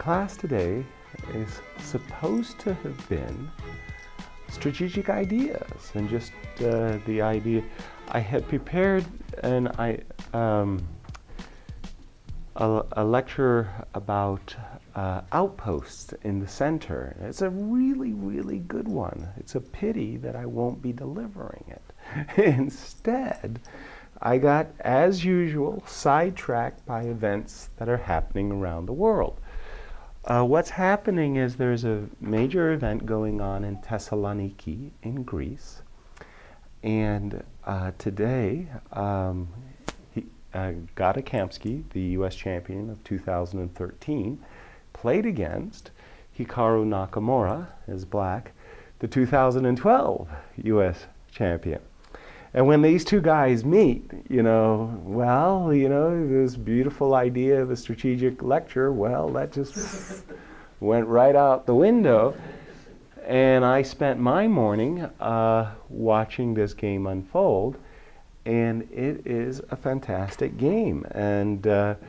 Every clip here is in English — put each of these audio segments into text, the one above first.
class today is supposed to have been strategic ideas, and just the idea I had prepared, and a lecture about outposts in the center. It's a really, really good one. It's a pity that I won't be delivering it. Instead, I got, as usual, sidetracked by events that are happening around the world. What's happening is there's a major event going on in Thessaloniki in Greece, and today Gata Kamsky, the U.S. champion of 2013, played against Hikaru Nakamura, is black, the 2012 U.S. champion. And when these two guys meet, you know, well, you know, this beautiful idea of a strategic lecture, well, that just went right out the window. And I spent my morning watching this game unfold, and it is a fantastic game. And a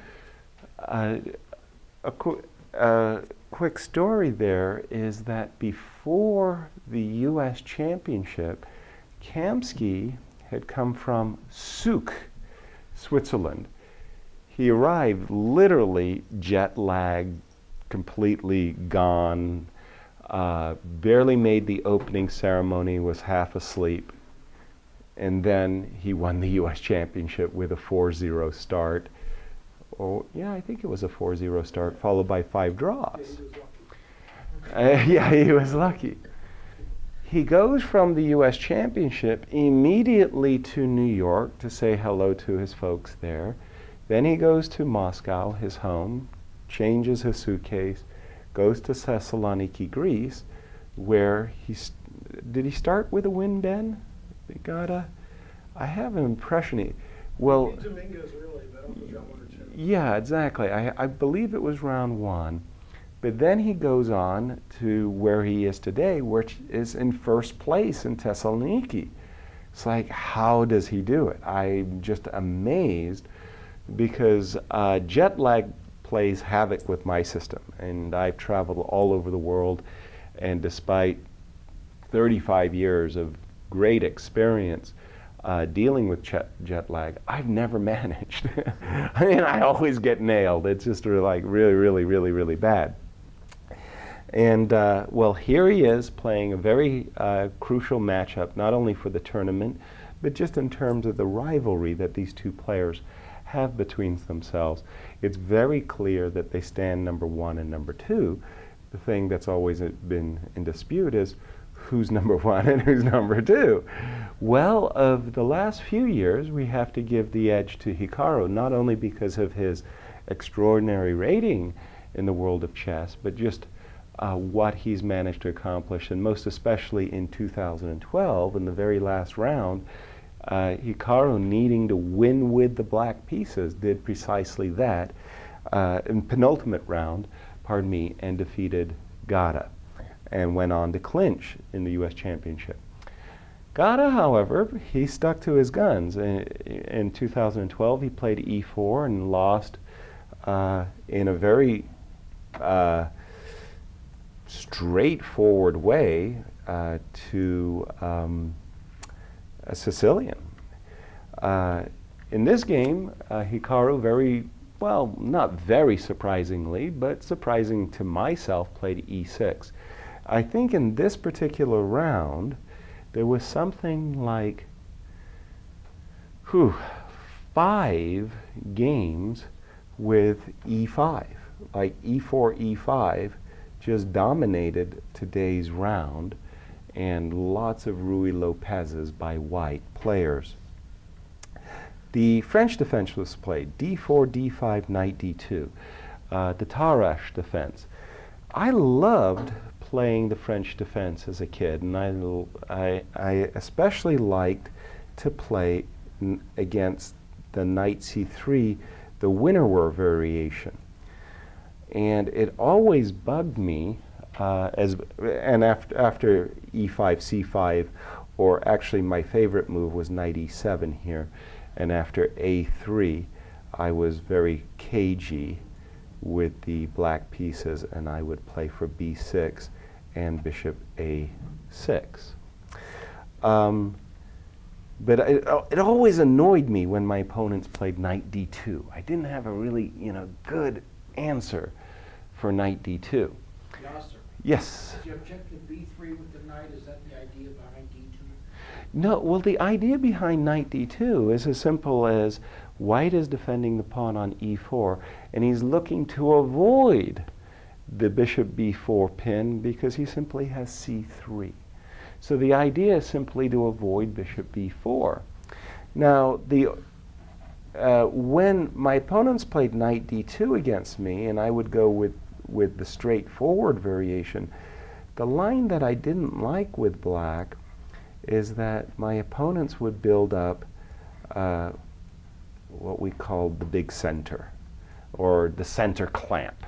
quick story there is that before the U.S. Championship, Kamsky had come from Zug, Switzerland. He arrived literally jet-lagged, completely gone, barely made the opening ceremony, was half asleep, and then he won the U.S. Championship with a 4-0 start. Oh, yeah, I think it was a 4-0 start, followed by 5 draws. Yeah, he was lucky. He goes from the U.S. Championship immediately to New York to say hello to his folks there. Then he goes to Moscow, his home, changes his suitcase, goes to Thessaloniki, Greece, where he... Did he start with a win, Ben? I have an impression he... Well, Dominguez, really, but I don't think one or two. Yeah, exactly. I believe it was round 1. But then he goes on to where he is today, which is in first place in Thessaloniki. It's like, how does he do it? I'm just amazed, because jet lag plays havoc with my system. And I've traveled all over the world, and despite 35 years of great experience dealing with jet lag, I've never managed. I mean, I always get nailed. It's just like really, really, really, really bad. And well, here he is playing a very crucial matchup, not only for the tournament, but just in terms of the rivalry that these two players have between themselves. It's very clear that they stand #1 and #2. The thing that's always been in dispute is who's #1 and who's #2. Well, of the last few years, we have to give the edge to Hikaru, not only because of his extraordinary rating in the world of chess, but just what he's managed to accomplish, and most especially in 2012, in the very last round, Hikaru, needing to win with the black pieces, did precisely that in penultimate round, pardon me, and defeated Gata, and went on to clinch in the U.S. Championship. Gata, however, he stuck to his guns. In 2012, he played E4 and lost in a very straightforward way to a Sicilian. In this game, Hikaru, very, well, not very surprisingly, but surprising to myself, played E6. I think in this particular round, there was something like 5 games with E5. Like E4, E5 just dominated today's round, and lots of Ruy Lopez's by white players. The French defense was played, d4, d5, knight, d2. The Tarash defense. I loved playing the French defense as a kid, and I especially liked to play against the knight c3, the winnerware variation. And it always bugged me, and after e5, c5, or actually my favorite move was knight e7 here, and after a3, I was very cagey with the black pieces, and I would play for b6 and bishop a6. But it always annoyed me when my opponents played knight d2. I didn't have a really, good answer for knight d2. Yasser, yes? Did you object to b3 with the knight? Is that the idea behind d2? No, well, the idea behind knight d2 is as simple as white is defending the pawn on e4, and he's looking to avoid the bishop b4 pin because he simply has c3. So the idea is simply to avoid bishop b4. Now, when my opponents played knight d2 against me, and I would go with the straightforward variation, the line that I didn't like with black is that my opponents would build up what we call the big center, or the center clamp.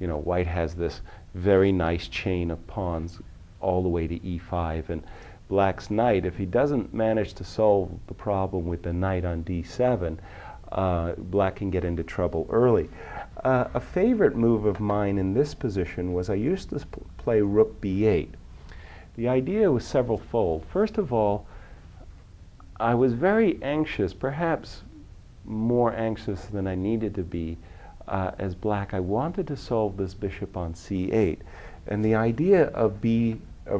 White has this very nice chain of pawns all the way to e5, and black's knight, if he doesn't manage to solve the problem with the knight on d7, black can get into trouble early. A favorite move of mine in this position was I used to play rook b8. The idea was several-fold. First of all, I was very anxious, perhaps more anxious than I needed to be as black. I wanted to solve this bishop on c8, and the idea of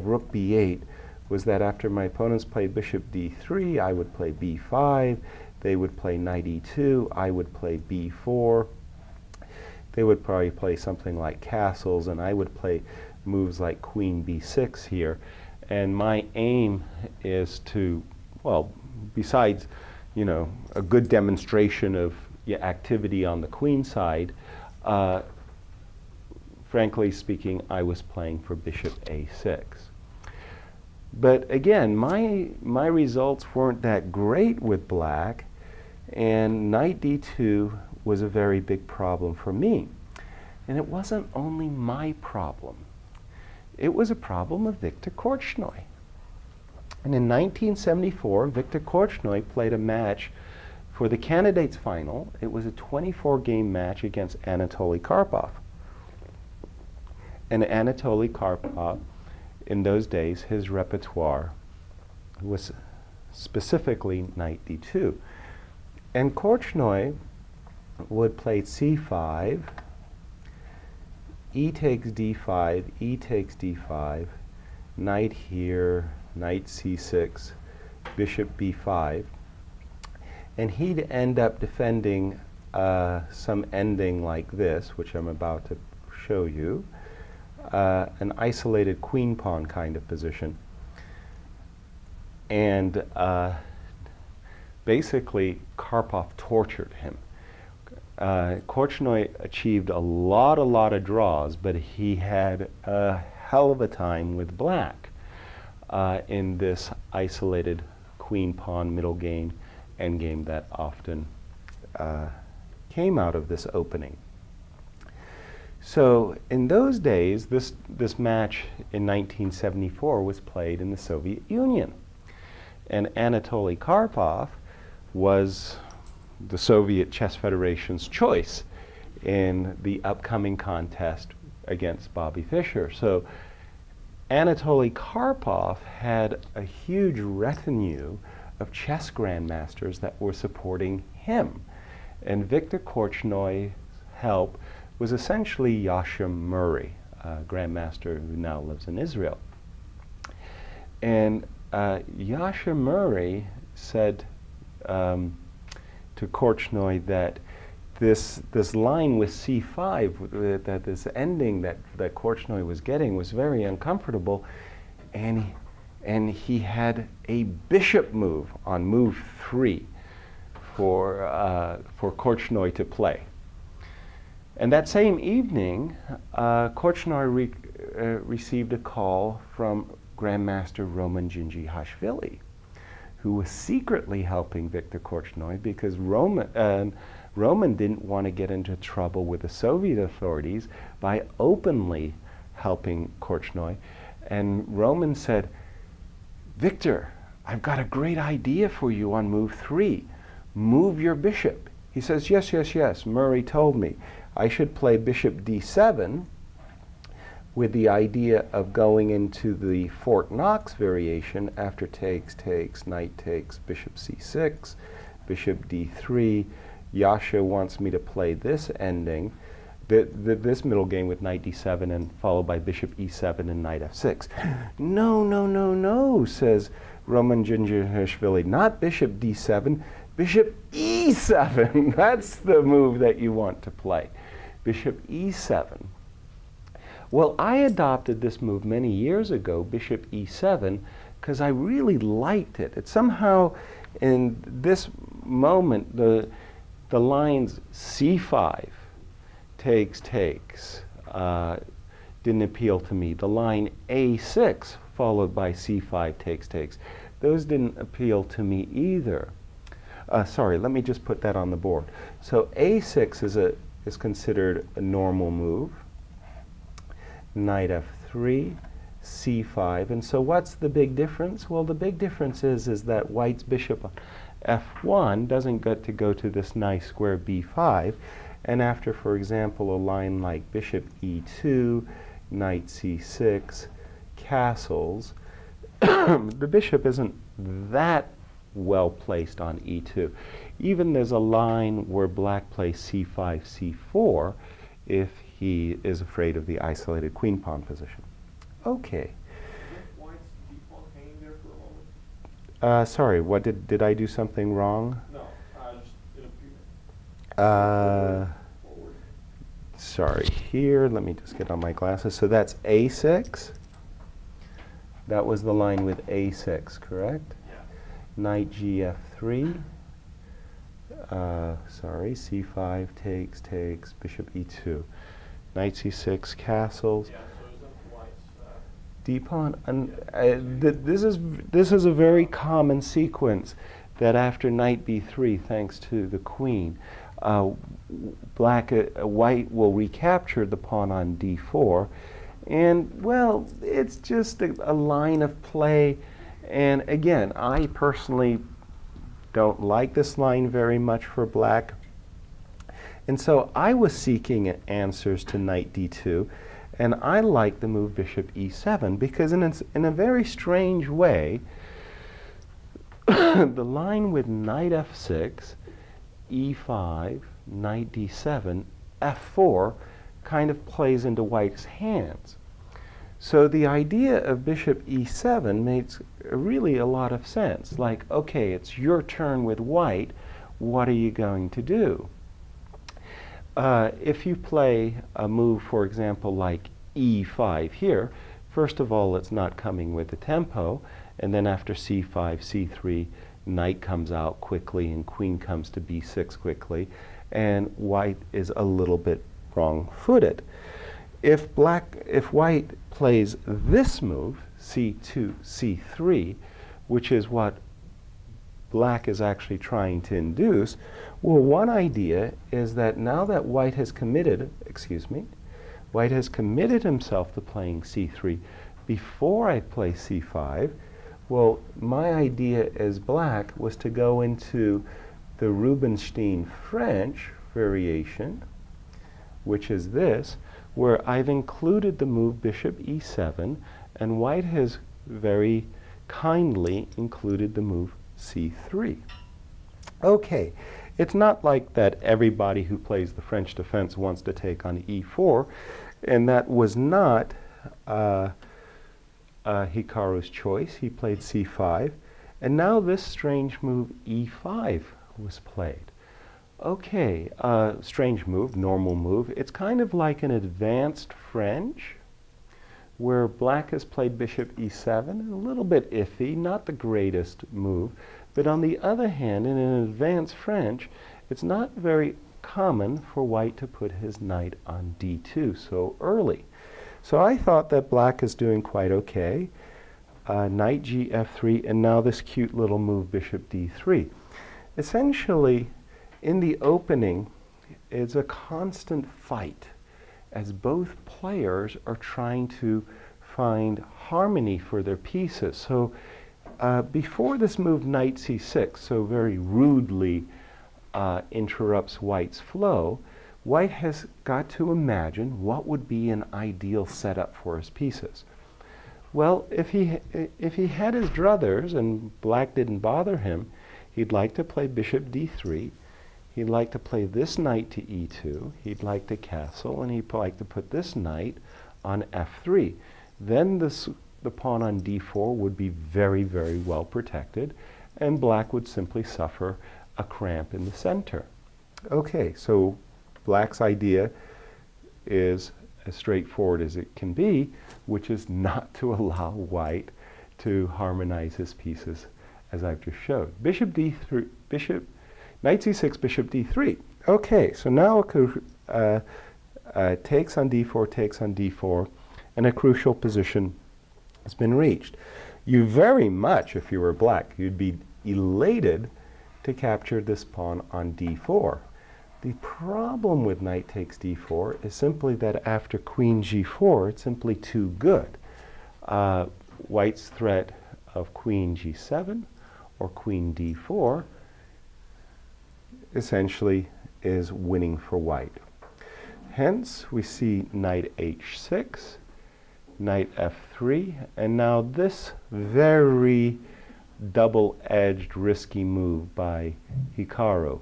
rook b8 was that after my opponents played bishop d3, I would play b5, they would play knight e2, I would play b4, they would probably play something like castles, and I would play moves like queen b6 here. And my aim is to, well, besides, a good demonstration of activity on the queen side, frankly speaking, I was playing for bishop a6. But again, my results weren't that great with black, and knight d2 was a very big problem for me. And it wasn't only my problem. It was a problem of Viktor Korchnoi. And in 1974, Viktor Korchnoi played a match for the candidates final. It was a 24-game match against Anatoly Karpov. And Anatoly Karpov, in those days, his repertoire was specifically knight d2. And Korchnoi would play c5, e takes d5, e takes d5, knight here, knight c6, bishop b5. And he'd end up defending some ending like this, which I'm about to show you. An isolated queen pawn kind of position, and basically Karpov tortured him. Korchnoi achieved a lot of draws, but he had a hell of a time with black in this isolated queen pawn middle game, end game that often came out of this opening. So in those days, this match in 1974 was played in the Soviet Union. And Anatoly Karpov was the Soviet Chess Federation's choice in the upcoming contest against Bobby Fischer. So Anatoly Karpov had a huge retinue of chess grandmasters that were supporting him. And Viktor Korchnoi's help was essentially Yasha Murray, a grandmaster who now lives in Israel. And Yasha Murray said to Korchnoi that this line with c5, that this ending that Korchnoi was getting was very uncomfortable, and he had a bishop move on move 3 for Korchnoi to play. And that same evening, Korchnoi received a call from Grandmaster Roman Ginginashvili, who was secretly helping Viktor Korchnoi because Roman didn't want to get into trouble with the Soviet authorities by openly helping Korchnoi. And Roman said, "Viktor, I've got a great idea for you on move 3. Move your bishop." He says, "Yes, yes, yes, Murray told me. I should play bishop d7 with the idea of going into the Fort Knox variation after takes, takes, knight takes, bishop c6, bishop d3. Yasha wants me to play this ending, this middle game with knight d7 and followed by bishop e7 and knight f6. No, no, no, no, says Roman Ginginashvili. Not bishop d7, bishop e7. That's the move that you want to play. Bishop e7. Well, I adopted this move many years ago, bishop e7, because I really liked it. It somehow, in this moment, the lines c5, takes, takes, didn't appeal to me. The line a6 followed by c5, takes, takes, those didn't appeal to me either. Sorry, let me just put that on the board. So a6 is considered a normal move. Knight f3, c5, and so what's the big difference? Well, the big difference is that white's bishop on f1 doesn't get to go to this nice square b5. And after, for example, a line like bishop e2, knight c6, castles, the bishop isn't that well placed on e2. Even there's a line where black plays c5, c4 if he is afraid of the isolated queen pawn position. Okay. White's d4 hanging there for a moment? Sorry, what did I do something wrong? No. Sorry, here, let me just get on my glasses. So that's a6. That was the line with a6, correct? Yeah. Knight gf3. Sorry, c5, takes, takes, bishop e2. Knight c6, castles. Yeah, so isn't white's d-pawn. This is a very common sequence that after knight b3, thanks to the queen, white will recapture the pawn on d4, and well, it's just a line of play. And again, I personally don't like this line very much for black, and so I was seeking answers to knight d2, and I like the move bishop e7 because in a very strange way, the line with knight f6, e5, knight d7, f4 kind of plays into white's hands. So the idea of bishop e7 makes really a lot of sense. Like, okay, it's your turn with white, what are you going to do? If you play a move, for example, like e5 here, first of all, it's not coming with the tempo, and then after c5, c3, knight comes out quickly and queen comes to b6 quickly, and white is a little bit wrong-footed. If white plays this move, c2, c3, which is what black is actually trying to induce, well, one idea is that now that white has committed, white has committed himself to playing c3 before I play c5, well, my idea as black was to go into the Rubinstein French variation, which is this, where I've included the move bishop e7, and white has very kindly included the move c3. Okay, it's not like that everybody who plays the French defense wants to take on e4, and that was not Hikaru's choice. He played c5, and now this strange move e5 was played. Okay, strange move, normal move. It's kind of like an advanced French where black has played bishop e7, and a little bit iffy, not the greatest move, but on the other hand, in an advanced French, it's not very common for white to put his knight on d2 so early. So I thought that black is doing quite okay. Knight gf3, and now this cute little move, bishop d3. Essentially, in the opening, it's a constant fight as both players are trying to find harmony for their pieces. So before this move, knight c6, so very rudely interrupts white's flow, White has got to imagine what would be an ideal setup for his pieces. Well, if he had his druthers and black didn't bother him, he'd like to play bishop d3, he'd like to play this knight to e2, he'd like to castle, and he'd like to put this knight on f3. Then the pawn on d4 would be very, very well protected, and black would simply suffer a cramp in the center. Okay, so black's idea is as straightforward as it can be, which is not to allow white to harmonize his pieces as I've just showed. Bishop d3, knight c6, bishop d3. Okay, so now takes on d4, takes on d4, and a crucial position has been reached. You very much, if you were black, you'd be elated to capture this pawn on d4. The problem with knight takes d4 is simply that after queen g4, it's simply too good. White's threat of queen g7 or queen d4 essentially is winning for white. Hence, we see knight h6, knight f3, and now this very double-edged, risky move by Hikaru.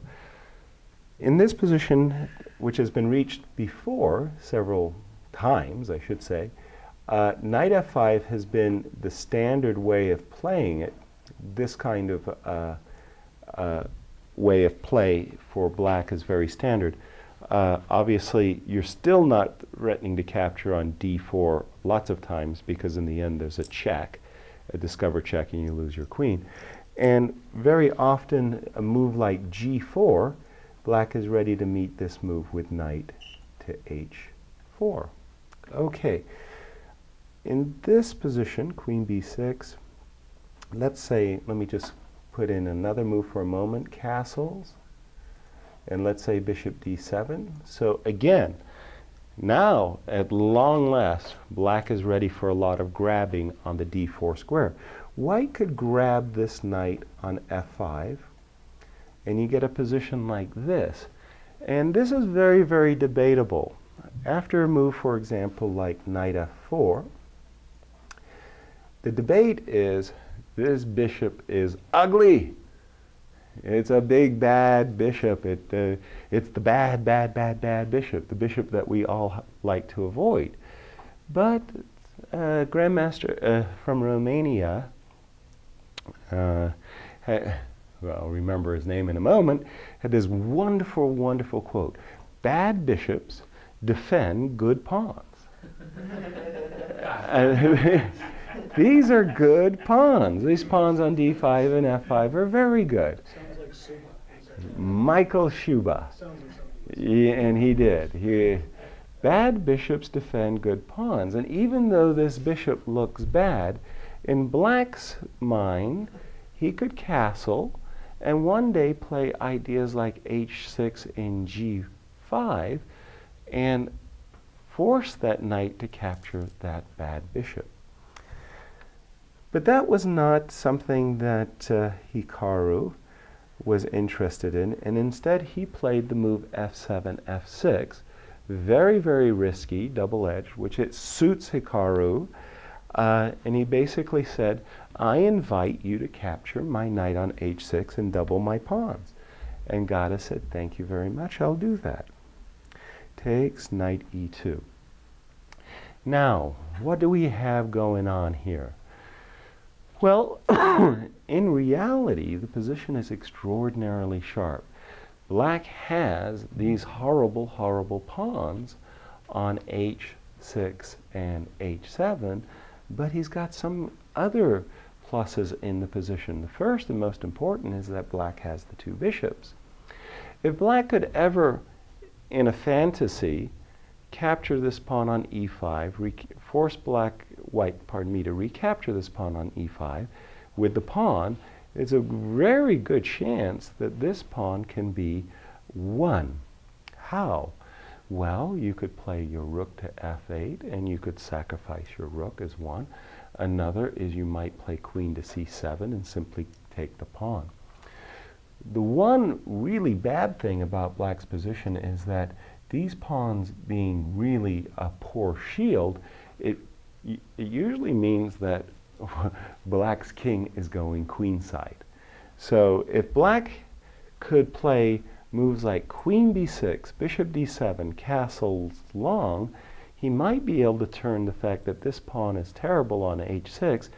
In this position, which has been reached before several times, I should say, knight f5 has been the standard way of playing it. This kind of way of play for black is very standard. Obviously, you're still not threatening to capture on d4 lots of times, because in the end there's a check, a discover check, and you lose your queen. And very often, a move like g4, black is ready to meet this move with knight to h4. Okay, in this position, queen b6, let's say, let me just put in another move for a moment, castles, and let's say bishop d7. So again, now, at long last, black is ready for a lot of grabbing on the d4 square. White could grab this knight on f5, and you get a position like this. And this is very, very debatable. After a move, for example, like knight f4, the debate is, this bishop is ugly. It's a big, bad bishop. It's the bad, bad, bad, bad bishop, the bishop that we all like to avoid. But Grandmaster from Romania, well, I'll remember his name in a moment, had this wonderful, wonderful quote, "Bad bishops defend good pawns." These are good pawns. These pawns on d5 and f5 are very good. Sounds like Schuba. Michael Schuba. Sounds like and he did. Bad bishops defend good pawns. And even though this bishop looks bad, in black's mind, he could castle and one day play ideas like h6 and g5 and force that knight to capture that bad bishop. But that was not something that Hikaru was interested in, and instead he played the move f7, f6, very, very risky, double-edged, which it suits Hikaru, and he basically said, I invite you to capture my knight on h6 and double my pawns. And Gata said, thank you very much, I'll do that. Takes knight e2. Now, what do we have going on here? Well, in reality, the position is extraordinarily sharp. Black has these horrible, horrible pawns on h6 and h7, but he's got some other pluses in the position. The first and most important is that black has the two bishops. If black could ever, in a fantasy, capture this pawn on e5, force white to recapture this pawn on e5 with the pawn, it's a very good chance that this pawn can be won. How? Well, you could play your rook to f8, and you could sacrifice your rook as one. Another is you might play queen to c7 and simply take the pawn. The one really bad thing about black's position is that these pawns being really a poor shield, it usually means that black's king is going queenside. So if black could play moves like queen b6, bishop d7, castles long, he might be able to turn the fact that this pawn is terrible on h6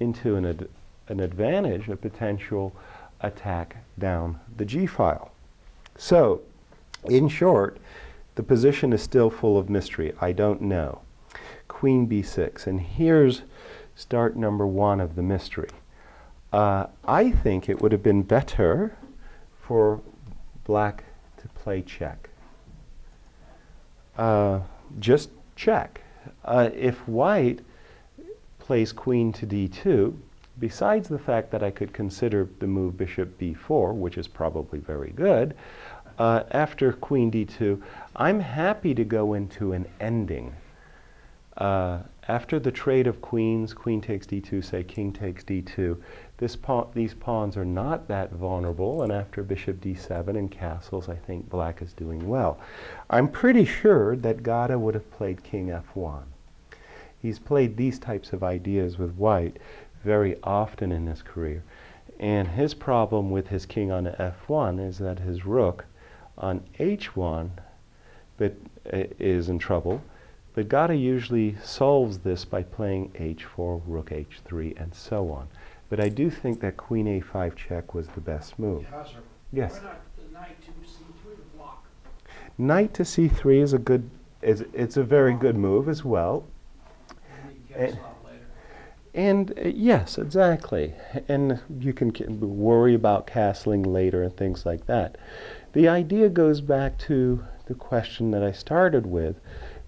into an advantage, a potential attack down the g-file. So, in short, the position is still full of mystery. I don't know. Queen b6, and here's start number one of the mystery. I think it would have been better for black to play check. Just check. If white plays queen to d2, besides the fact that I could consider the move bishop b4, which is probably very good, after queen d2, I'm happy to go into an ending. After the trade of queens, queen takes d2, say king takes d2, these pawns are not that vulnerable, and after bishop d7 and castles, I think black is doing well. I'm pretty sure that Gata would have played king f1. He's played these types of ideas with white very often in his career, and his problem with his king on f1 is that his rook on h1 is in trouble. But Gata usually solves this by playing h4, rook h3, and so on. But I do think that queen a5 check was the best move. Yes. Why not the knight to c3 block? Knight to c3 is a good, it's a very good move as well. And yes, exactly. And you can worry about castling later and things like that. The idea goes back to the question that I started with,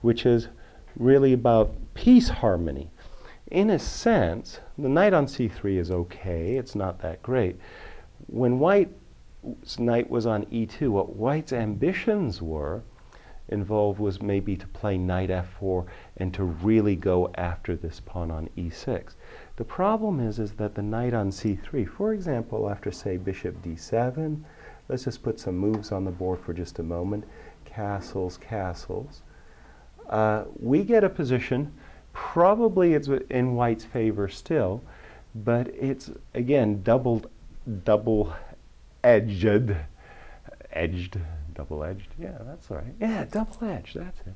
which is really about peace harmony. In a sense, the knight on c3 is okay, it's not that great. When white's knight was on e2, what white's ambitions were involved was maybe to play knight f4 and to really go after this pawn on e6. The problem is that the knight on c3, for example, after say bishop d7, let's just put some moves on the board for just a moment, castles, castles. We get a position, probably it's in white's favor still, but it's, again, double-edged, yeah, that's right, yeah, double-edged, that's it.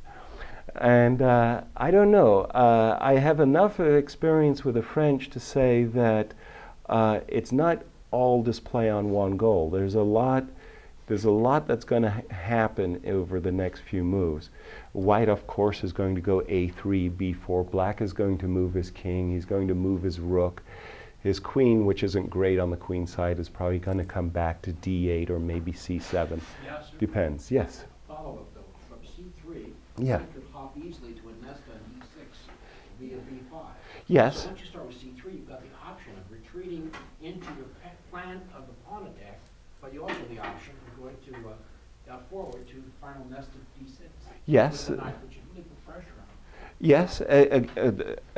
And I don't know, I have enough experience with the French to say that it's not all display on one goal. There's a lot that's going to happen over the next few moves. White, of course, is going to go a3, b4. Black is going to move his king. He's going to move his rook. His queen, which isn't great on the queen side, is probably going to come back to d8 or maybe c7. Yeah, depends. Yes? Follow-up, though. From c3, yeah, you could hop easily to a nest on e6 via b5. Yes. So once you start with c3, you've got the option of retreating into your plan of the pawn attack, but you also have the option of going to forward to final nest of d6. Yes. Yes, I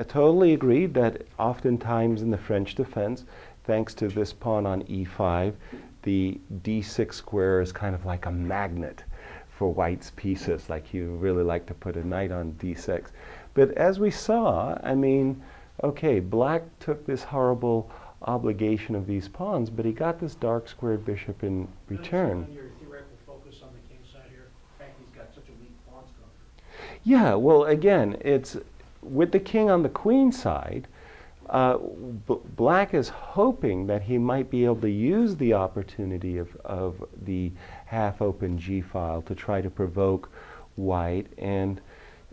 totally agreed that oftentimes in the French defense, thanks to this pawn on e5, the d6 square is kind of like a magnet for white's pieces, like you really like to put a knight on d6. But as we saw, I mean, okay, black took this horrible obligation of these pawns, but he got this dark squared bishop in return. Your theoretical focus on the king side here. In fact, he's got such a weak pawn structure. Yeah, well, again, it's with the king on the queen side, black is hoping that he might be able to use the opportunity of the half-open g-file to try to provoke white. And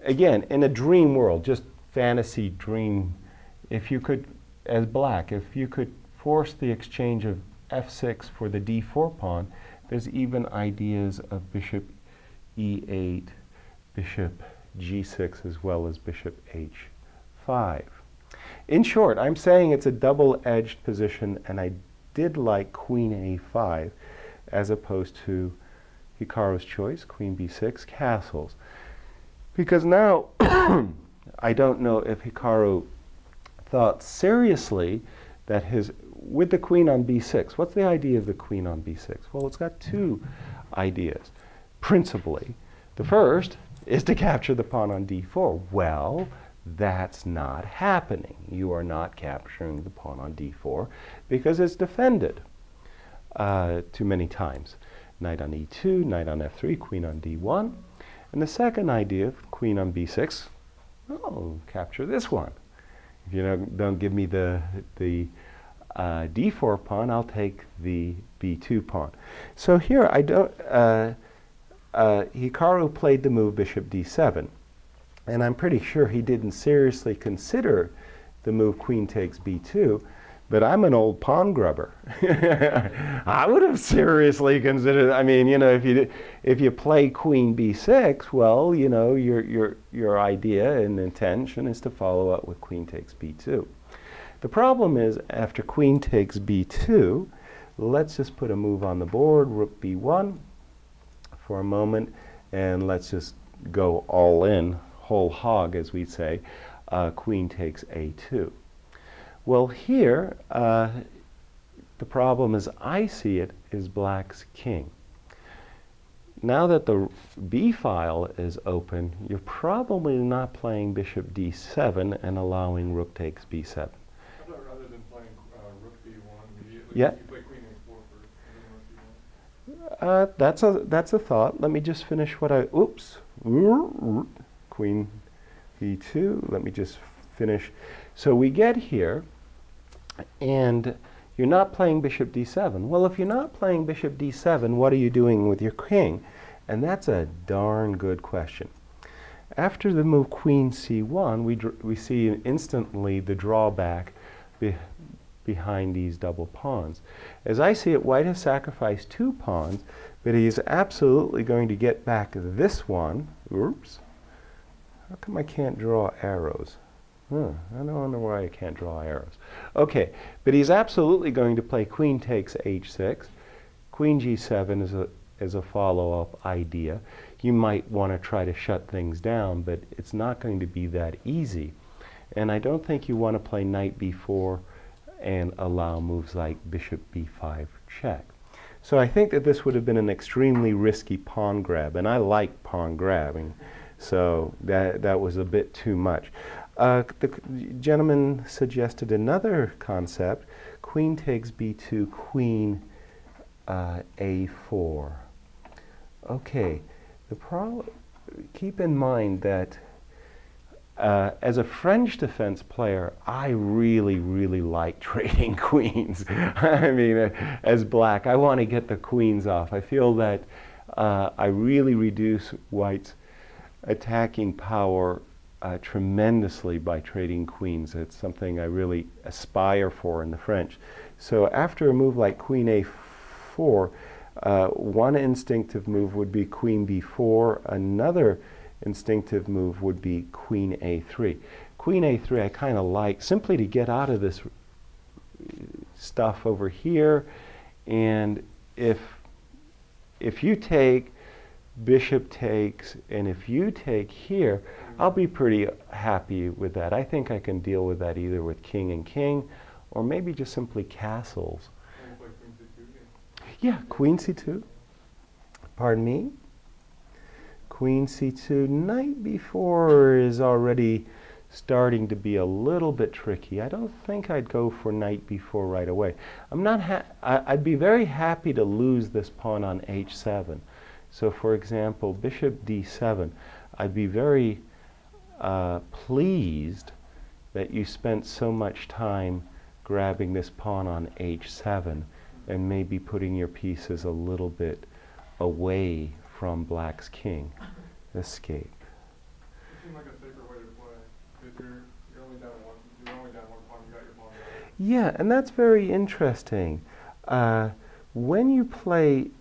again, in a dream world, just fantasy dream, if you could, as black, if you could force the exchange of f6 for the d4 pawn, there's even ideas of bishop e8, bishop g6, as well as bishop h5. In short, I'm saying it's a double-edged position, and I did like queen a5 as opposed to Hikaru's choice, queen b6, castles. Because now, I don't know if Hikaru thought seriously that with the queen on b6, what's the idea of the queen on b6? Well, it's got two ideas, principally. The first is to capture the pawn on d4. Well, that's not happening. You are not capturing the pawn on d4 because it's defended too many times. Knight on e2, knight on f3, queen on d1. And the second idea, queen on b6, oh, capture this one. If you don't give me the d4 pawn, I'll take the b2 pawn. So here I don't, Hikaru played the move bishop d7. And I'm pretty sure he didn't seriously consider the move queen takes b2, but I'm an old pawn grubber. I would have seriously considered, I mean, you know, if you play queen b6, well, you know, your idea and intention is to follow up with queen takes b2. The problem is, after queen takes b2, let's just put a move on the board, rook b1 for a moment, and let's just go all in, whole hog, as we say, queen takes a2. Well, here, the problem as I see it is black's king. Now that the b file is open, you're probably not playing bishop d7 and allowing rook takes b7. How about rather than playing rook b1 immediately, yeah, you play queen a4 first, and then rook b1? That's a thought. Let me just finish what I, oops, queen b2, let me just finish. So we get here, and you're not playing bishop d7. Well, if you're not playing bishop d7, what are you doing with your king? And that's a darn good question. After the move queen c1, we see instantly the drawback behind these double pawns. As I see it, white has sacrificed two pawns, but he is absolutely going to get back this one. Oops. How come I can't draw arrows? Huh, I don't know why I can't draw arrows. Okay, but he's absolutely going to play queen takes h6. Queen g7 is a follow-up idea. You might want to try to shut things down, but it's not going to be that easy. And I don't think you want to play knight b4 and allow moves like bishop b5 check. So I think that this would have been an extremely risky pawn grab, and I like pawn grabbing, so that was a bit too much. The gentleman suggested another concept, queen takes b2, queen a4. Okay, the problem, keep in mind that as a French defense player, I really, really like trading queens. I mean, as black, I want to get the queens off. I feel that I really reduce white's attacking power tremendously by trading queens. It's something I really aspire for in the French. So after a move like queen a4, one instinctive move would be queen b4, another instinctive move would be queen a3. Queen a3 I kind of like simply to get out of this stuff over here, and if you take, bishop takes, and if you take here, I'll be pretty happy with that. I think I can deal with that either with king and king, or maybe just simply castles. Can you play queen c2? Yeah, queen c2. Pardon me? Queen c2, knight b4 is already starting to be a little bit tricky. I don't think I'd go for knight b4 right away. I'm not. I'd be very happy to lose this pawn on h7. So for example, bishop d7, I'd be very pleased that you spent so much time grabbing this pawn on h7 and maybe putting your pieces a little bit away from black's king. Escape. It seemed like a safer way to play. If you're only down one, pawn, you got your pawn right. Yeah, and that's very interesting. When you play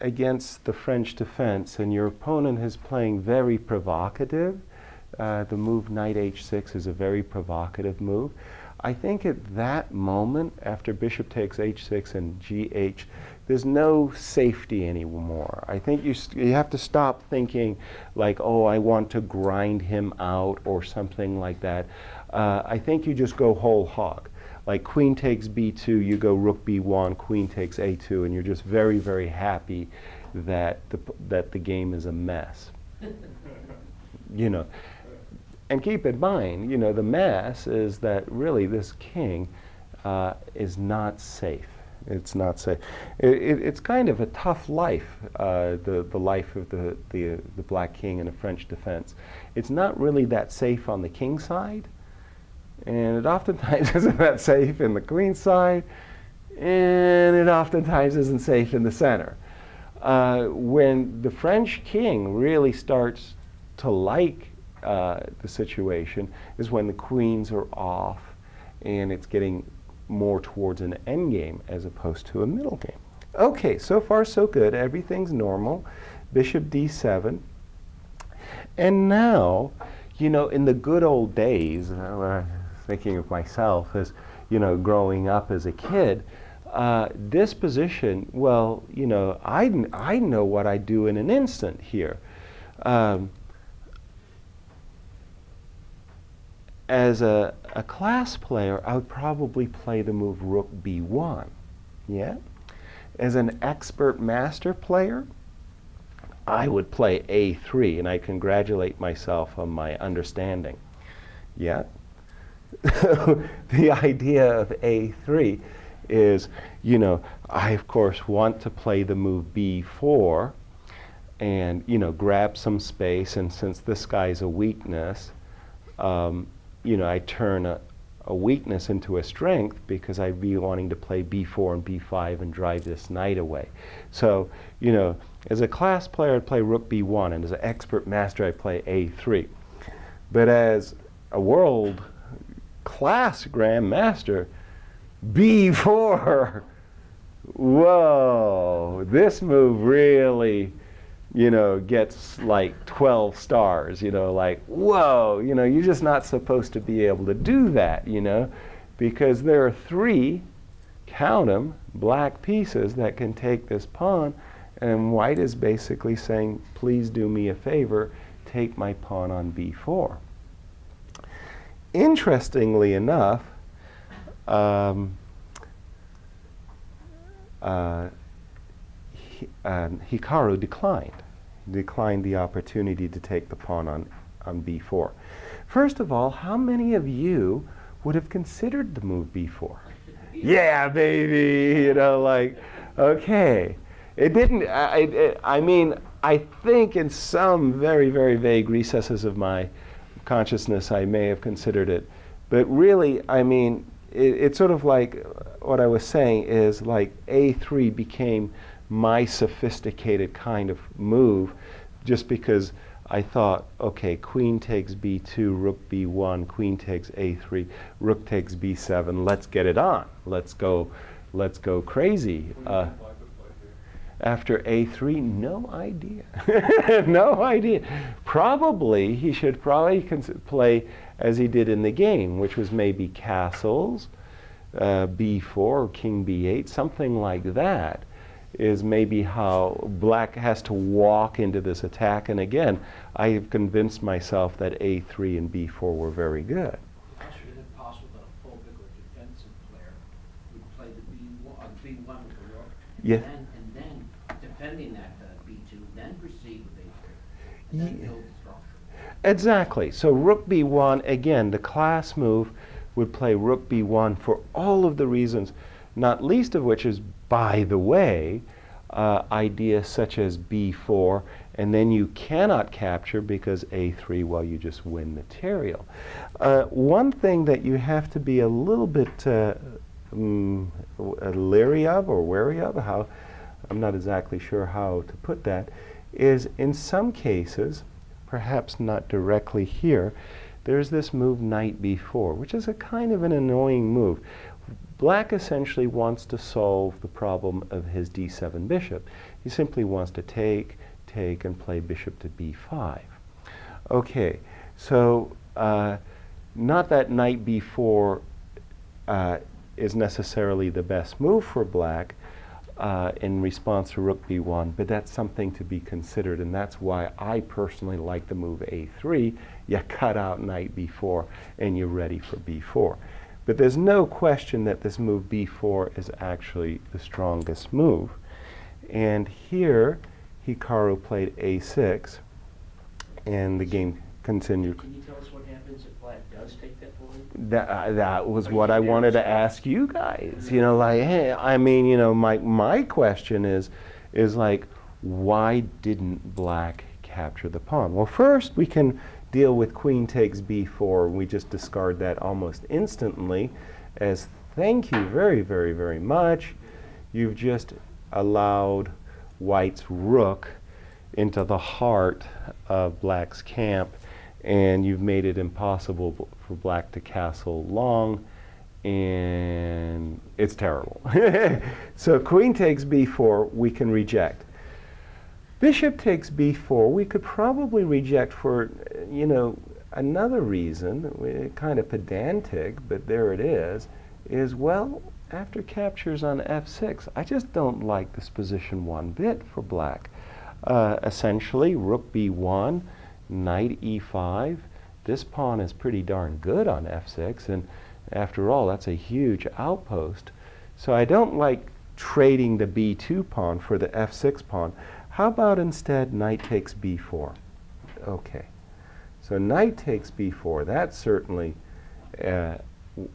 against the French defense and your opponent is playing very provocative, the move knight h6 is a very provocative move. I think at that moment, after bishop takes h6 and gh, there's no safety anymore. I think you have to stop thinking like, oh, I want to grind him out or something like that. I think you just go whole hog. Like queen takes b2, you go rook b1, queen takes a2, and you're just very, very happy that the game is a mess. you know. And keep in mind, you know, the mass is that really this king is not safe. It's not safe. It's kind of a tough life, the life of the Black King in a French defense. It's not really that safe on the king's side, and it oftentimes isn't that safe in the queen's side, and it oftentimes isn't safe in the center. When the French king really starts to like the situation is when the queens are off and it's getting more towards an endgame as opposed to a middle game. Okay, so far so good. Everything's normal. Bishop d7. And now, you know, in the good old days, when I'm thinking of myself as, you know, growing up as a kid, this position, well, you know, I know what I do in an instant here. As a class player, I would probably play the move rook b1, yeah? As an expert master player, I would play a3, and I congratulate myself on my understanding, yeah? The idea of a3 is, you know, I, of course, want to play the move b4 and, you know, grab some space, and since this guy's a weakness, you know, I turn a weakness into a strength because I'd be wanting to play b4 and b5 and drive this knight away. So, you know, as a class player, I'd play rook b1, and as an expert master, I'd play a3. But as a world class grandmaster, b4! Whoa! This move really, you know, gets like 12 stars, you know, like, whoa, you know, you're just not supposed to be able to do that, you know, because there are three, count them, black pieces that can take this pawn, and white is basically saying, please do me a favor, take my pawn on b4. Interestingly enough, Hikaru declined the opportunity to take the pawn on b4. First of all, how many of you would have considered the move b4? Yeah, baby, you know, like, okay. It didn't, I mean, I think in some very, very vague recesses of my consciousness I may have considered it, but really, I mean, it's sort of like what I was saying is like a3 became my sophisticated kind of move just because I thought, okay, queen takes b2, rook b1, queen takes a3, rook takes b7, let's get it on. Let's go crazy. After a3, no idea. No idea. Probably, he should probably play as he did in the game, which was maybe castles, b4, king b8, something like that. Is maybe how black has to walk into this attack. And again, I have convinced myself that a3 and b4 were very good. Actually, is it possible that a phobic or defensive player would play the b1 with the rook? Yes. And then defending that b2, then proceed with a3, and then build the structure. Exactly. So rook b1, again, the class move would play rook b1 for all of the reasons, not least of which is, by the way, ideas such as b4, and then you cannot capture because a3, well, you just win material. One thing that you have to be a little bit leery of or wary of, how I'm not exactly sure how to put that, is in some cases, perhaps not directly here, there's this move knight b4, which is a kind of an annoying move. Black essentially wants to solve the problem of his d7 bishop. He simply wants to take, and play bishop to b5. Okay, so not that knight b4 is necessarily the best move for black in response to rook b1, but that's something to be considered, and that's why I personally like the move a3. You cut out knight b4, and you're ready for b4. But there's no question that this move b4 is actually the strongest move. And here, Hikaru played a6, and the game continued. Can you tell us what happens if Black does take that point? That was what I wanted to ask you guys. You know, like, hey, I mean, you know, my question is like, why didn't Black capture the pawn? Well, first we can deal with queen takes b4. We just discard that almost instantly as thank you very, very, very much. You've just allowed White's rook into the heart of Black's camp, and you've made it impossible for Black to castle long, and it's terrible. So queen takes b4, we can reject. Bishop takes b4, we could probably reject for, you know, another reason, kind of pedantic, but there it is, well, after captures on f6, I just don't like this position one bit for Black. Essentially, rook b1, knight e5. This pawn is pretty darn good on f6, and after all, that's a huge outpost. So I don't like trading the b2 pawn for the f6 pawn. How about instead knight takes b4? Okay. So knight takes b4. That certainly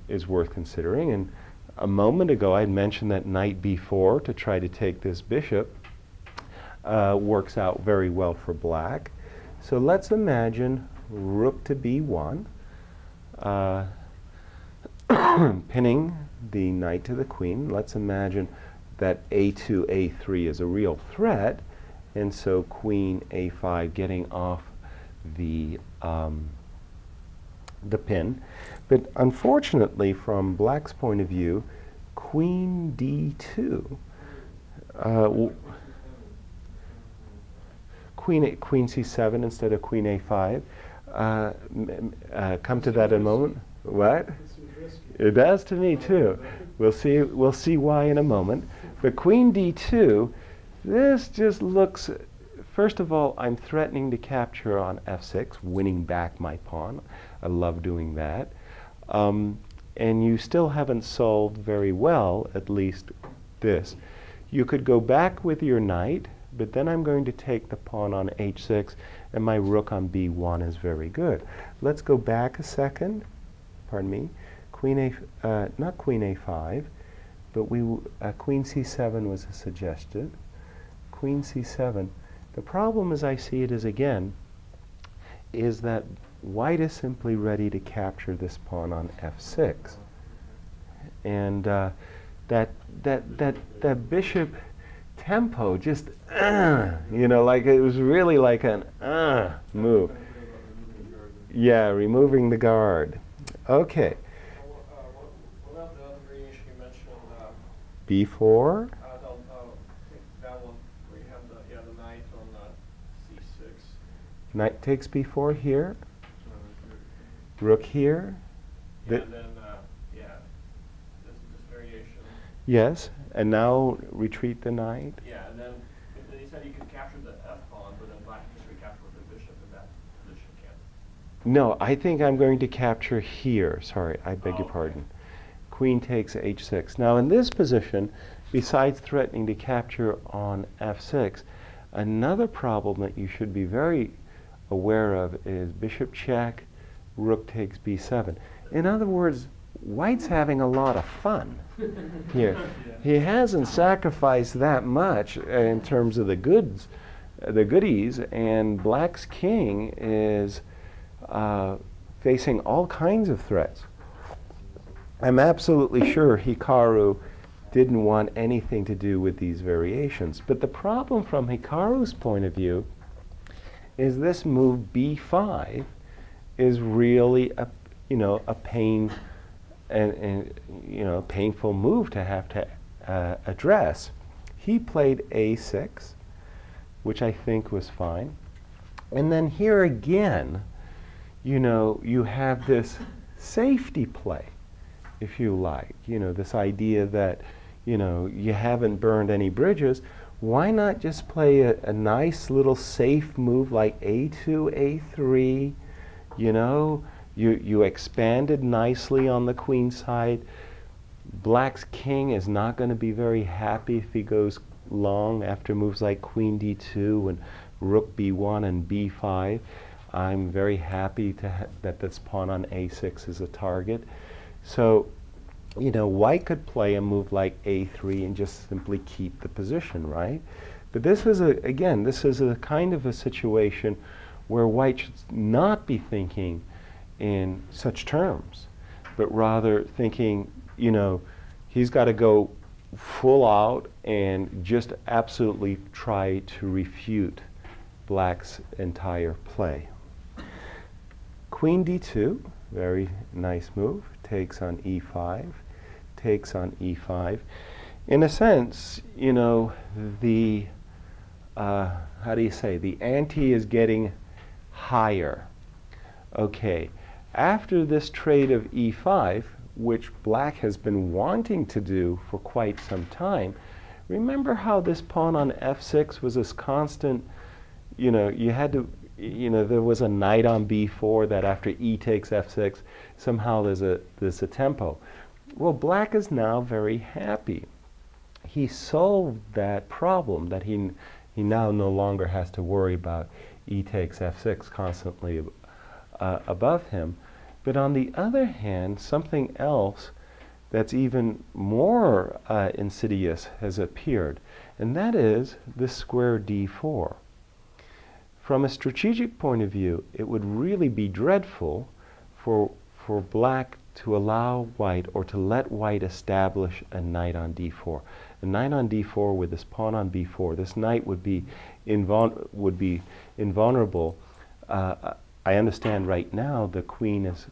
is worth considering. And a moment ago, I had mentioned that knight b4 to try to take this bishop works out very well for Black. So let's imagine rook to b1, pinning the knight to the queen. Let's imagine that a2, a3 is a real threat, and so queen a5 getting off the pin. But unfortunately, from Black's point of view, queen d2, queen c7 instead of queen a5. Come to that in a moment. What? It does to me too. We'll see why in a moment. But queen d2, this just looks. First of all, I'm threatening to capture on f6, winning back my pawn. I love doing that. And you still haven't solved very well, at least this. You could go back with your knight, but then I'm going to take the pawn on h6, and my rook on b1 is very good. Let's go back a second. Pardon me. Not queen a5, but queen c7 was suggested. Queen c7. The problem, as I see it, is again, is that White is simply ready to capture this pawn on f6, and that bishop tempo just you know, like it was really like an move. Yeah, removing the guard. Okay. What about the other variation you mentioned? B4. Knight takes b4 here, rook here. Yeah, and then, yeah, this variation. Yes, and now retreat the knight. Yeah, and then you said you could capture the f pawn, but then Black just recaptured the bishop in that position, can't it? No, I think I'm going to capture here. Sorry, I beg your pardon. Okay. Queen takes h6. Now in this position, besides threatening to capture on f6, another problem that you should be very aware of is bishop check, rook takes b7. In other words, White's having a lot of fun here. He hasn't sacrificed that much in terms of the goods, the goodies, and Black's king is facing all kinds of threats. I'm absolutely sure Hikaru didn't want anything to do with these variations. But the problem from Hikaru's point of view is this move b5 is really a, you know, a pain and you know, painful move to have to address. He played a6, which I think was fine. And then here again, you know, you have this safety play, if you like, you know, this idea that, you know, you haven't burned any bridges. Why not just play a nice little safe move like a2, a3? You know, you expanded nicely on the queen side. Black's king is not going to be very happy if he goes long after moves like queen d2 and rook b1 and b5. I'm very happy to that this pawn on a6 is a target. So, you know, White could play a move like a3 and just simply keep the position, right? But this is, again, this is a kind of a situation where White should not be thinking in such terms, but rather thinking, you know, he's got to go full out and just absolutely try to refute Black's entire play. Queen d2, very nice move, takes on e5, takes on e5. In a sense, you know, the, how do you say, the ante is getting higher. Okay, after this trade of e5, which Black has been wanting to do for quite some time, remember how this pawn on f6 was this constant, you know, you had to, you know, there was a knight on b4 that after e takes f6, somehow there's a tempo. Well, Black is now very happy. He solved that problem that he now no longer has to worry about e takes f6 constantly above him. But on the other hand, something else that's even more insidious has appeared, and that is this square d4. From a strategic point of view, it would really be dreadful for Black to allow White, or to let White establish a knight on d4. A knight on d4 with this pawn on b4, this knight would be invulnerable. I understand right now the queen is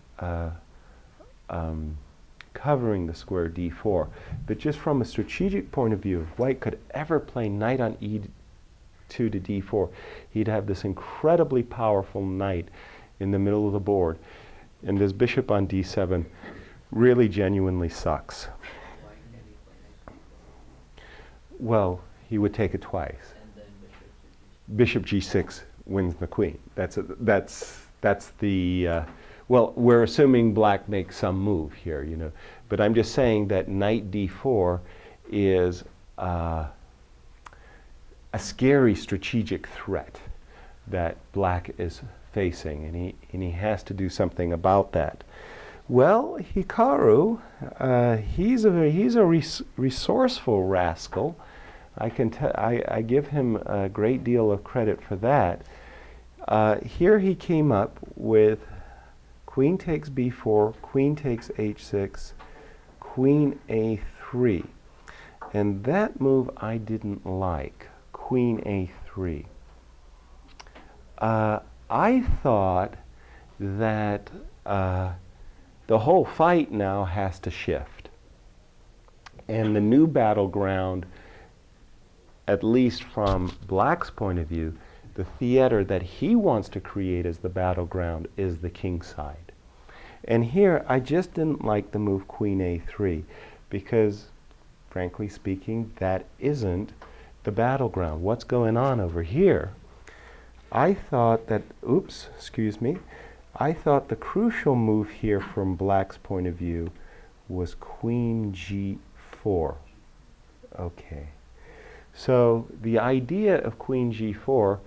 covering the square d4, but just from a strategic point of view, if White could ever play knight on e2 to d4, he'd have this incredibly powerful knight in the middle of the board, and this bishop on d7 really genuinely sucks. Well, he would take it twice. And then bishop g6 wins the queen. That's the, well, we're assuming Black makes some move here, you know, but I'm just saying that knight d4 is a scary strategic threat that Black is facing, and he has to do something about that. Well, Hikaru, he's a resourceful rascal. I give him a great deal of credit for that. Here he came up with queen takes b4, queen takes h6, queen a3. And that move I didn't like, queen a3. I thought that the whole fight now has to shift. And the new battleground, at least from Black's point of view, the theater that he wants to create as the battleground is the king side. And here, I just didn't like the move queen a3, because, frankly speaking, that isn't the battleground. What's going on over here? I thought that, oops, excuse me, I thought the crucial move here from Black's point of view was queen g4. Okay. So the idea of queen g4,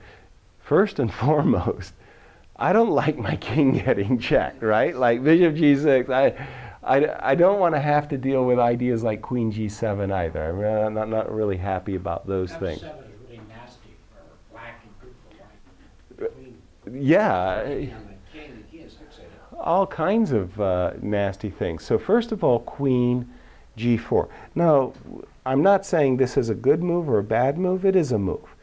first and foremost, I don't like my king getting checked, right? Like bishop g6, I don't want to have to deal with ideas like queen g7 either. I mean, I'm not really happy about those things. F7 is really nasty for Black and good for White. Yeah. The king is fixated. All kinds of nasty things. So first of all, queen g4. Now, I'm not saying this is a good move or a bad move. It is a move.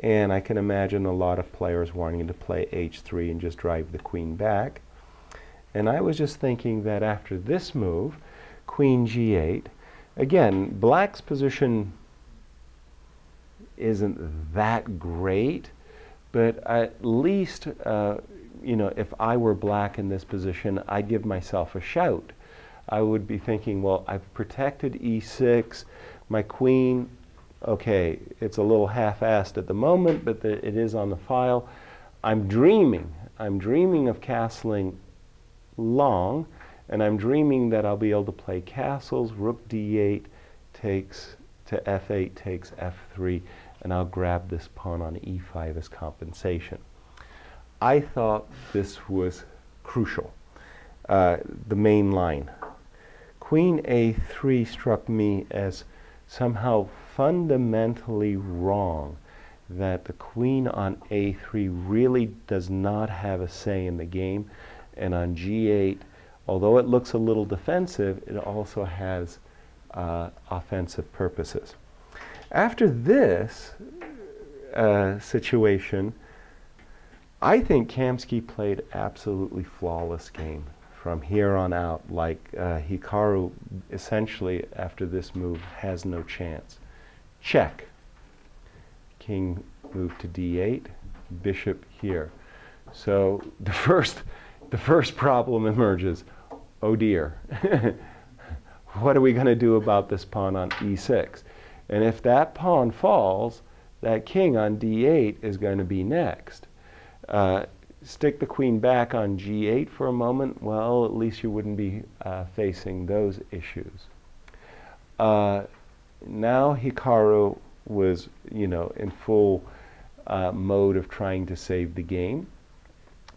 And I can imagine a lot of players wanting to play h3 and just drive the queen back. And I was just thinking that after this move, queen g8, again, Black's position isn't that great, but at least, you know, if I were Black in this position, I'd give myself a shout. I would be thinking, well, I've protected e6, my queen, okay, it's a little half-assed at the moment, but it is on the file. I'm dreaming of castling long, and I'm dreaming that I'll be able to play castles, rook d8 takes to f8 takes f3, and I'll grab this pawn on e5 as compensation. I thought this was crucial, the main line. Queen a3 struck me as somehow fundamentally wrong, that the queen on a3 really does not have a say in the game, and on g8, although it looks a little defensive, it also has offensive purposes. After this situation, I think Kamsky played absolutely flawless game from here on out. Like Hikaru, essentially after this move, has no chance. Check. King moved to d8, bishop here. So the first problem emerges. Oh dear, what are we going to do about this pawn on e6? And if that pawn falls, that king on d8 is going to be next. Stick the queen back on g8 for a moment, well, at least you wouldn't be facing those issues. Now Hikaru was, you know, in full mode of trying to save the game.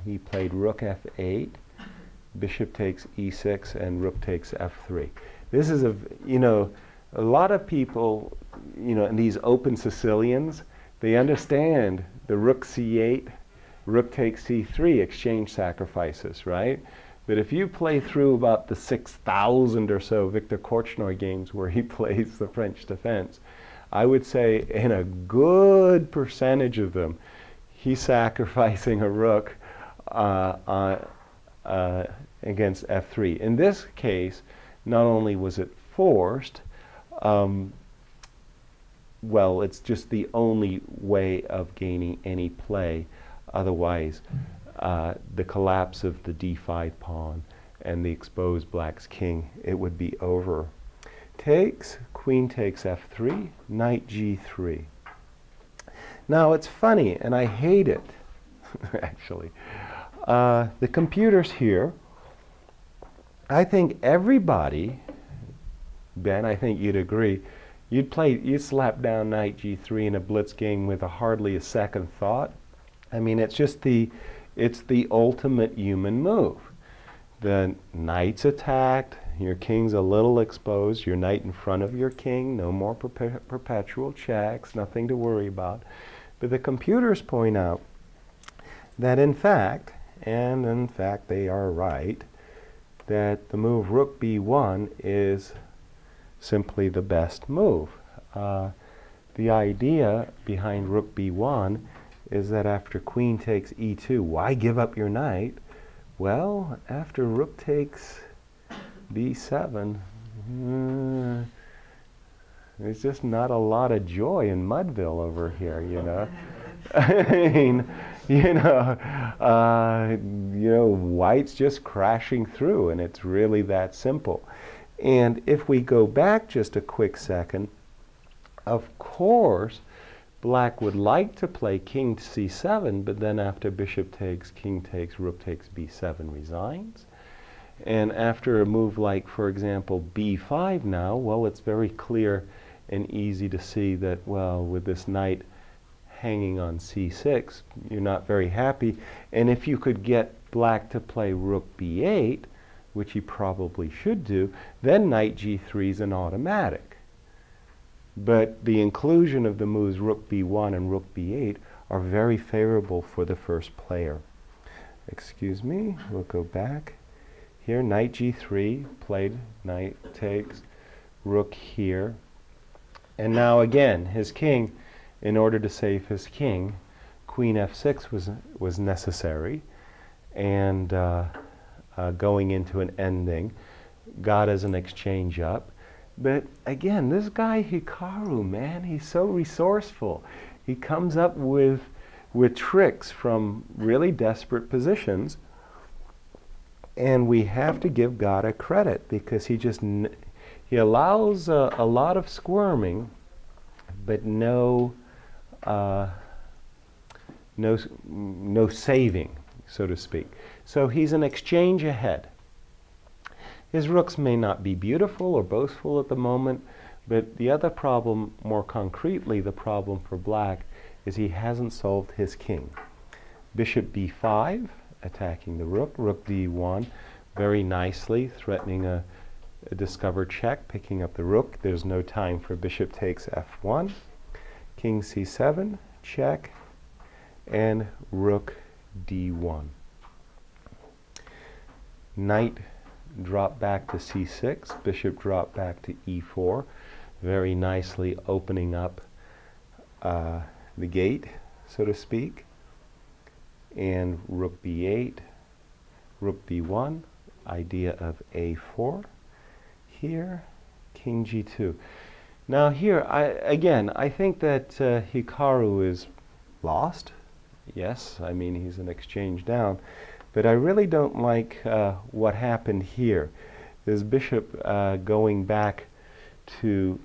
He played rook f8, bishop takes e6, and rook takes f3. This is a, you know, a lot of people, you know, and these open Sicilians, they understand the rook c8, rook takes c3 exchange sacrifices, right? But if you play through about the 6,000 or so Viktor Korchnoi games where he plays the French defense, I would say in a good percentage of them, he's sacrificing a rook against f3. In this case, not only was it forced, well, it's just the only way of gaining any play. Otherwise, the collapse of the d5 pawn and the exposed black's king, it would be over. Takes, queen takes f3, knight g3. Now it's funny, and I hate it, actually. The computers here, I think everybody, Ben, I think you'd agree, you'd slap down knight g3 in a blitz game with hardly a second thought. I mean, it's just it's the ultimate human move. The knight's attacked, your king's a little exposed, your knight in front of your king, no more perpetual checks, nothing to worry about. But the computers point out that in fact, and in fact they are right, that the move rook b1 is simply the best move. The idea behind rook b1 is that after queen takes e2, why give up your knight? Well, after rook takes b7, there's just not a lot of joy in Mudville over here, you know. I mean, you know, white's just crashing through, and it's really that simple. And if we go back just a quick second, of course, black would like to play king c7, but then after bishop takes, king takes, rook takes, b7 resigns. And after a move like, for example, b5 now, well, it's very clear and easy to see that, well, with this knight hanging on c6, you're not very happy. And if you could get black to play rook b8, which he probably should do, then knight g3 is an automatic. But the inclusion of the moves rook b1 and rook b8 are very favorable for the first player. Excuse me, we'll go back. Here, knight g3, played, knight takes, rook here. And now again, his king, in order to save his king, queen f6 was necessary. And going into an ending, got as an exchange up. But again, this guy Hikaru, man, he's so resourceful. He comes up with tricks from really desperate positions. And we have to give Gata credit, because he just, he allows a lot of squirming, but no saving, so to speak. So he's an exchange ahead. His rooks may not be beautiful or boastful at the moment, but the other problem, more concretely the problem for black, is he hasn't solved his king. Bishop b5, attacking the rook. Rook d1, very nicely, threatening a discover check, picking up the rook. There's no time for bishop takes f1. King c7, check, and rook d1. Knight drop back to c6, bishop drop back to e4, very nicely opening up the gate, so to speak, and rook b8, rook b1, idea of a4 here, king g2. Now here, I think that Hikaru is lost. Yes, I mean, he's an exchange down, but I really don't like what happened here. This bishop going back to,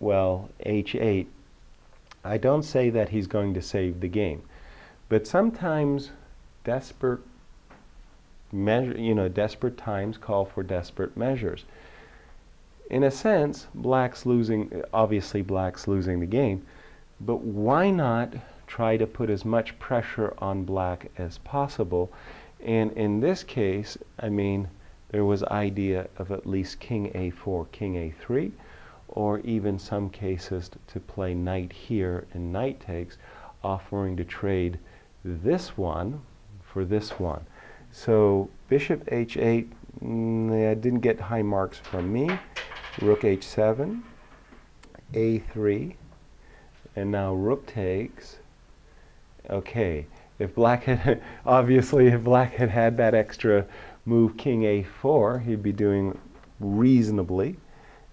well, h8. I don't say that he's going to save the game, but sometimes desperate measure, you know, desperate times call for desperate measures. In a sense, black's losing, obviously black's losing the game, but why not try to put as much pressure on black as possible? And in this case, I mean, there was idea of at least king a4, king a3, or even some cases to play knight here and knight takes, offering to trade this one for this one. So bishop h8, didn't get high marks from me. Rook h7, a3, and now rook takes. Okay, if black had, obviously if black had had that extra move king a4, he'd be doing reasonably.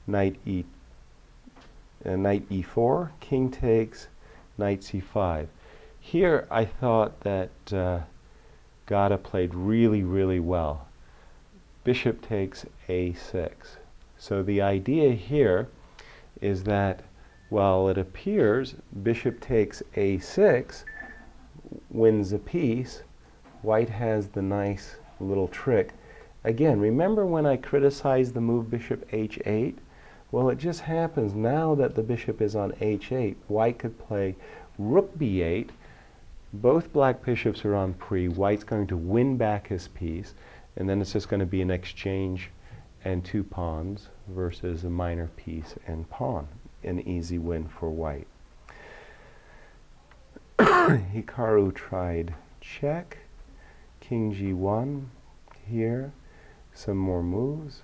Knight e, knight e4, king takes, knight c5. Here I thought that Gata played really well. Bishop takes a6. So the idea here is that, while it appears bishop takes a6 wins a piece, white has the nice little trick. Again, remember when I criticized the move bishop h8? Well, it just happens now that the bishop is on h8, white could play rook b8. Both black bishops are on pre. White's going to win back his piece, and then it's just going to be an exchange and two pawns versus a minor piece and pawn. An easy win for white. Hikaru tried check, king g1 here, some more moves,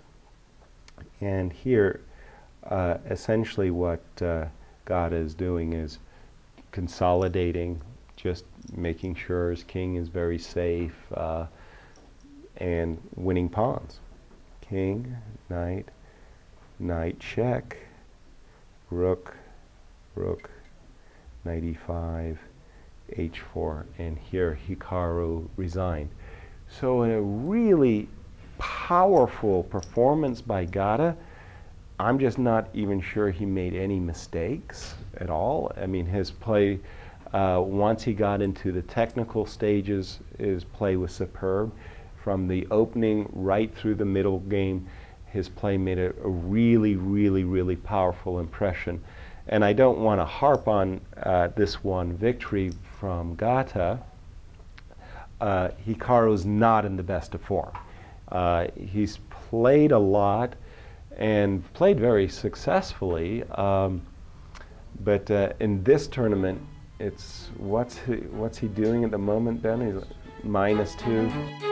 and here essentially what Gata is doing is consolidating, just making sure his king is very safe and winning pawns. King, knight, knight check, rook, rook, knight e5, h4, and here Hikaru resigned. So in a really powerful performance by Gata, I'm just not even sure he made any mistakes at all. I mean, his play, once he got into the technical stages, his play was superb. From the opening right through the middle game, his play made a really powerful impression. And I don't want to harp on this one victory from Gata. Hikaru's not in the best of form. He's played a lot and played very successfully, but in this tournament, it's what's he doing at the moment, Ben? He's -2.